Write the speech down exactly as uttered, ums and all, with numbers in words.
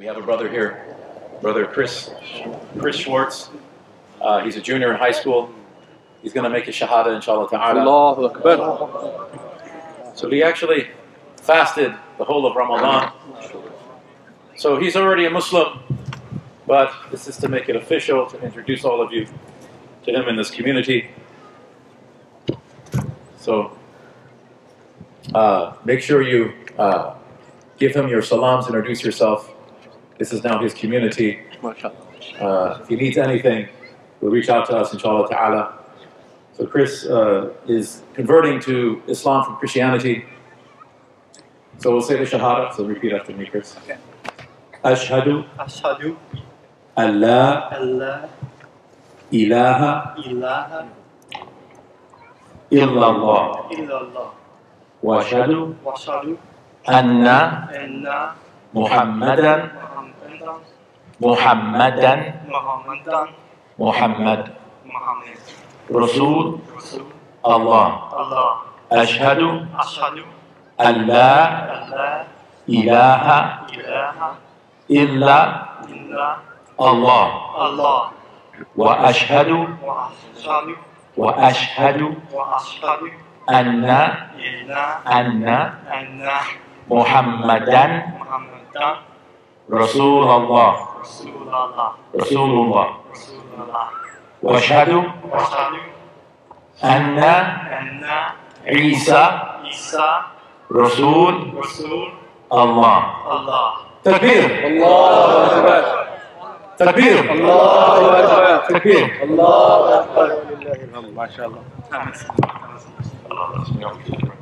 We have a brother here, brother Chris, Chris Schwartz. Uh, he's a junior in high school. He's going to make a shahada, inshallah ta'ala. Allahu Akbar. So he actually fasted the whole of Ramadan. So he's already a Muslim, but this is to make it official, to introduce all of you to him in this community. So uh, make sure you uh, give him your salaams, introduce yourself. This is now his community. Uh, if he needs anything, he'll reach out to us, inshallah ta'ala. So Chris uh, is converting to Islam from Christianity. So we'll say the shahada, so repeat after me, Chris. Okay. Ashhadu. Ashhadu. Allah. Allah. Ilaha. Ilaha. Illallah. Illallah. Wa ashhadu. Wa ashhadu. Anna. Anna. Muhammadan. Muhammadan. Muhammadan. Muhammadan. Muhammad. Muhammad. Rasul. Rasul. Allah. Allah. Ashhadu. Ashhadu. Allah. Ilaha. Ilaha. Illa. Illa. Allah. Allah. Wa ashhadu. Wa ashhadu. Wa ashhadu. Wa ashhadu. Anna. Anna. Anna. Muhammadan. Muhammadan. Rasulullah. Rasulullah. Rasulullah. Rasulullah. Wa ashhadu. Wa ashhadu. Anna. Anna. Isa. Isa. Rasul. Rasul. Allah. Allah. Takbir. Allahu Akbar. Takbir. Allahu Akbar. Takbir. Allahu Akbar. Mashallah.